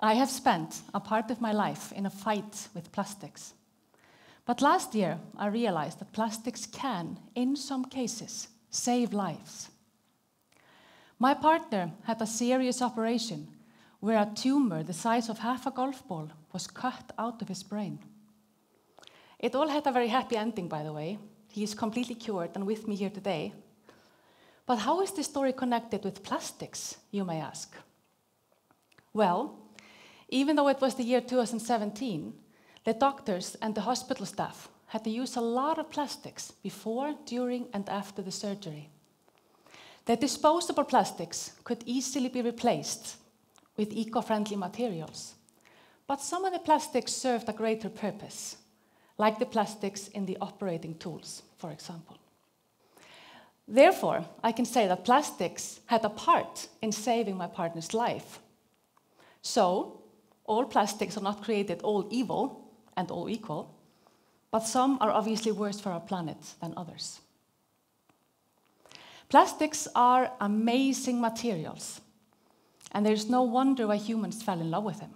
I have spent a part of my life in a fight with plastics. But last year, I realized that plastics can, in some cases, save lives. My partner had a serious operation where a tumor the size of half a golf ball was cut out of his brain. It all had a very happy ending, by the way. He is completely cured and with me here today. But how is this story connected with plastics, you may ask? Well, even though it was the year 2017, the doctors and the hospital staff had to use a lot of plastics before, during, and after the surgery. The disposable plastics could easily be replaced with eco-friendly materials. But some of the plastics served a greater purpose, like the plastics in the operating tools, for example. Therefore, I can say that plastics had a part in saving my partner's life. So, all plastics are not created all evil and all equal, but some are obviously worse for our planet than others. Plastics are amazing materials, and there's no wonder why humans fell in love with them.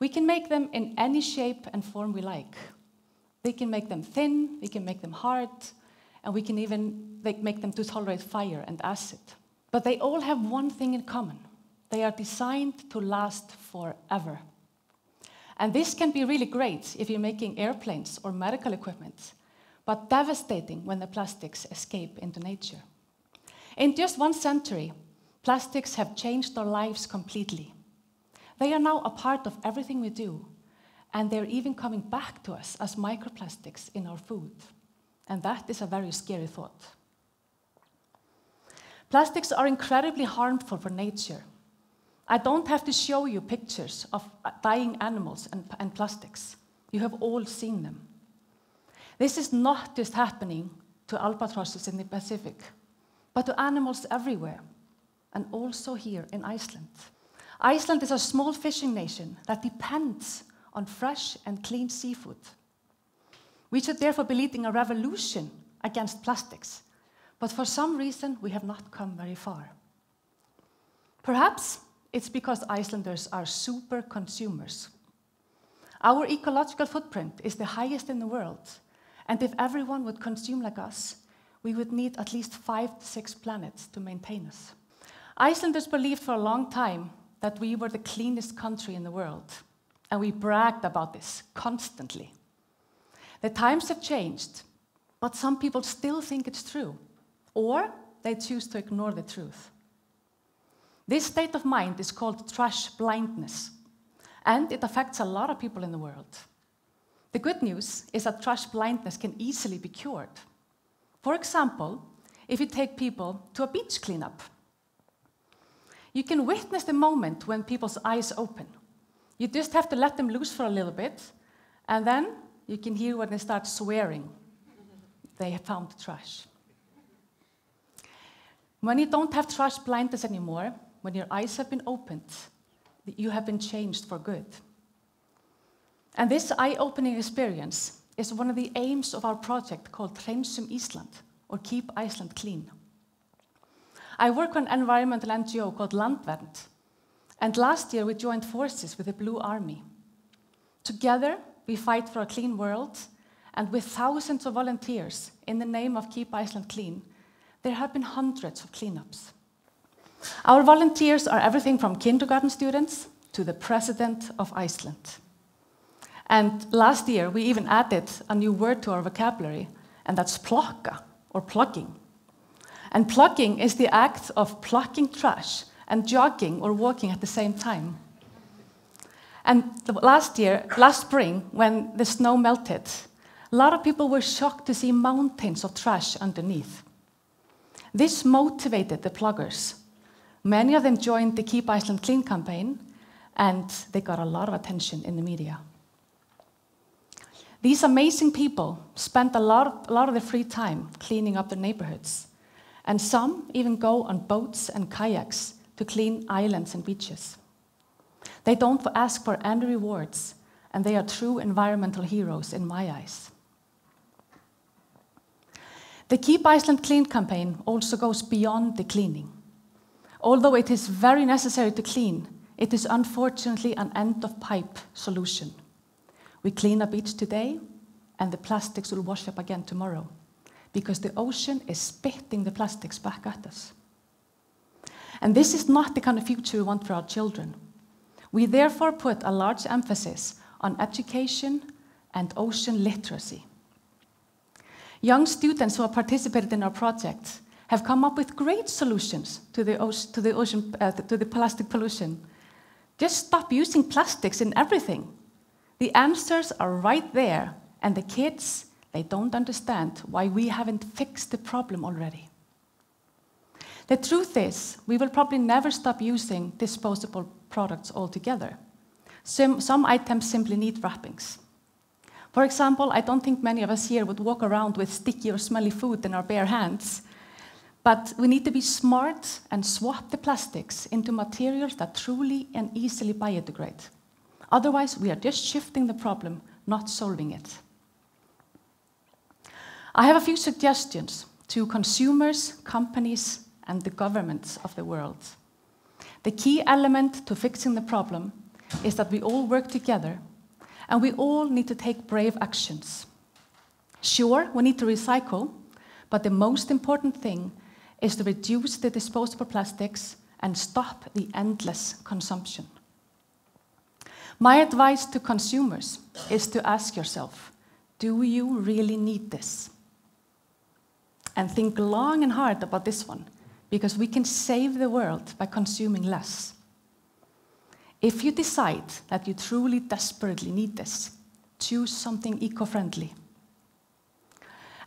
We can make them in any shape and form we like. We can make them thin, we can make them hard, and we can even make them to tolerate fire and acid. But they all have one thing in common. They are designed to last forever. And this can be really great if you're making airplanes or medical equipment, but devastating when the plastics escape into nature. In just one century, plastics have changed our lives completely. They are now a part of everything we do, and they're even coming back to us as microplastics in our food. And that is a very scary thought. Plastics are incredibly harmful for nature. I don't have to show you pictures of dying animals and plastics. You have all seen them. This is not just happening to albatrosses in the Pacific, but to animals everywhere, and also here in Iceland. Iceland is a small fishing nation that depends on fresh and clean seafood. We should therefore be leading a revolution against plastics, but for some reason we have not come very far. Perhaps it's because Icelanders are super consumers. Our ecological footprint is the highest in the world, and if everyone would consume like us, we would need at least 5 to 6 planets to maintain us. Icelanders believed for a long time that we were the cleanest country in the world, and we bragged about this constantly. The times have changed, but some people still think it's true, or they choose to ignore the truth. This state of mind is called trash blindness, and it affects a lot of people in the world. The good news is that trash blindness can easily be cured. For example, if you take people to a beach cleanup, you can witness the moment when people's eyes open. You just have to let them loose for a little bit, and then you can hear when they start swearing. They have found the trash. When you don't have trash blindness anymore, when your eyes have been opened, you have been changed for good. And this eye-opening experience is one of the aims of our project called Hreinsum Ísland, or Keep Iceland Clean. I work on an environmental NGO called Landvernd, and last year we joined forces with the Blue Army. Together, we fight for a clean world, and with thousands of volunteers in the name of Keep Iceland Clean, there have been hundreds of cleanups. Our volunteers are everything from kindergarten students to the President of Iceland. And last year, we even added a new word to our vocabulary, and that's plokka, or plogging. And plogging is the act of plucking trash and jogging or walking at the same time. And last spring, when the snow melted, a lot of people were shocked to see mountains of trash underneath. This motivated the ploggers. Many of them joined the Keep Iceland Clean campaign, and they got a lot of attention in the media. These amazing people spent a lot of their free time cleaning up their neighborhoods. And some even go on boats and kayaks to clean islands and beaches. They don't ask for any rewards, and they are true environmental heroes in my eyes. The Keep Iceland Clean campaign also goes beyond the cleaning. Although it is very necessary to clean, It is unfortunately an end-of-pipe solution. We clean a beach today, and the plastics will wash up again tomorrow, because the ocean is spitting the plastics back at us. And this is not the kind of future we want for our children. We therefore put a large emphasis on education and ocean literacy. Young students who have participated in our project have come up with great solutions to the plastic pollution. Just stop using plastics in everything. The answers are right there, and the kids, they don't understand why we haven't fixed the problem already. The truth is, we will probably never stop using disposable products altogether. Some items simply need wrappings. For example, I don't think many of us here would walk around with sticky or smelly food in our bare hands. But we need to be smart and swap the plastics into materials that truly and easily biodegrade. Otherwise, we are just shifting the problem, not solving it. I have a few suggestions to consumers, companies, and the governments of the world. The key element to fixing the problem is that we all work together, and we all need to take brave actions. Sure, we need to recycle, but the most important thing is to reduce the disposable plastics and stop the endless consumption. My advice to consumers is to ask yourself, do you really need this? And think long and hard about this one, because we can save the world by consuming less. If you decide that you truly desperately need this, choose something eco-friendly.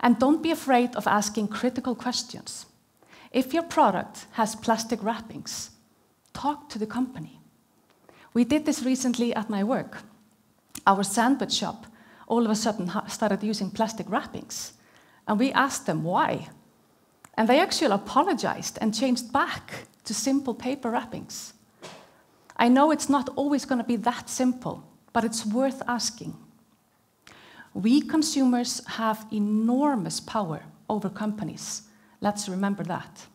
And don't be afraid of asking critical questions. If your product has plastic wrappings, talk to the company. We did this recently at my work. Our sandwich shop all of a sudden started using plastic wrappings, and we asked them why. And they actually apologized and changed back to simple paper wrappings. I know it's not always going to be that simple, but it's worth asking. We consumers have enormous power over companies. Let's remember that.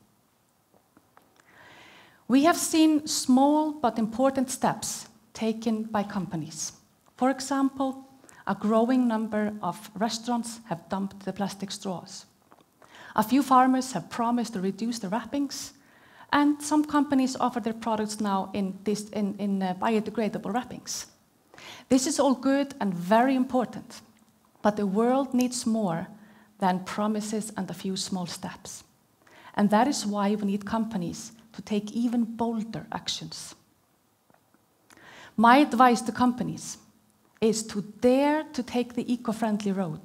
We have seen small but important steps taken by companies. For example, a growing number of restaurants have dumped the plastic straws. A few farmers have promised to reduce the wrappings, and some companies offer their products now in biodegradable wrappings. This is all good and very important, but the world needs more than promises and a few small steps. And that is why we need companies to take even bolder actions. My advice to companies is to dare to take the eco-friendly road,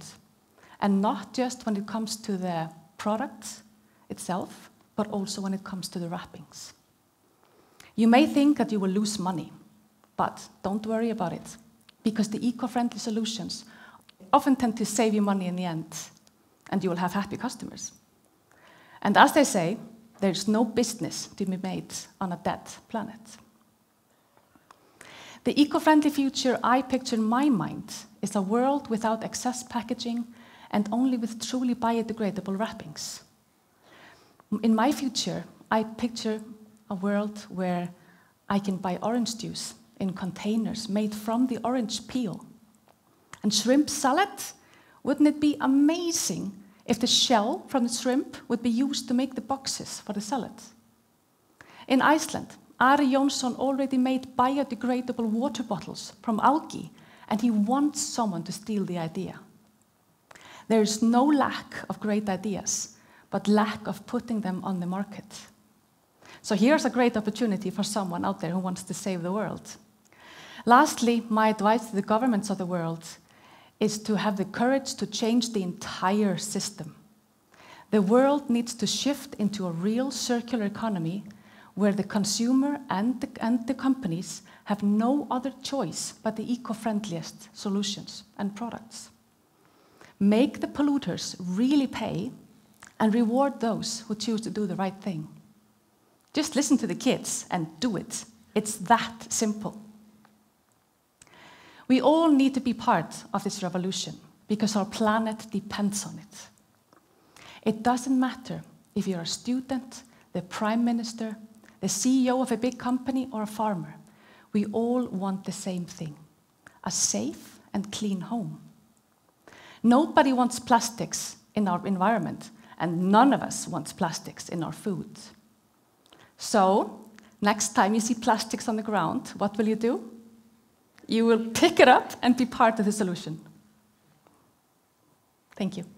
and not just when it comes to the product itself, but also when it comes to the wrappings. You may think that you will lose money, but don't worry about it, because the eco-friendly solutions often tend to save you money in the end, and you will have happy customers. And as they say, there's no business to be made on a dead planet. The eco-friendly future I picture in my mind is a world without excess packaging and only with truly biodegradable wrappings. In my future, I picture a world where I can buy orange juice in containers made from the orange peel. And shrimp salad, wouldn't it be amazing if the shell from the shrimp would be used to make the boxes for the salad? In Iceland, Ari Jónsson already made biodegradable water bottles from algae, and he wants someone to steal the idea. There is no lack of great ideas, but lack of putting them on the market. So here's a great opportunity for someone out there who wants to save the world. Lastly, my advice to the governments of the world is to have the courage to change the entire system. The world needs to shift into a real circular economy where the consumer and the companies have no other choice but the eco-friendliest solutions and products. Make the polluters really pay and reward those who choose to do the right thing. Just listen to the kids and do it. It's that simple. We all need to be part of this revolution because our planet depends on it. It doesn't matter if you're a student, the prime minister, the CEO of a big company, or a farmer. we all want the same thing, a safe and clean home. Nobody wants plastics in our environment, and none of us wants plastics in our food. So, next time you see plastics on the ground, what will you do? You will pick it up and be part of the solution. Thank you.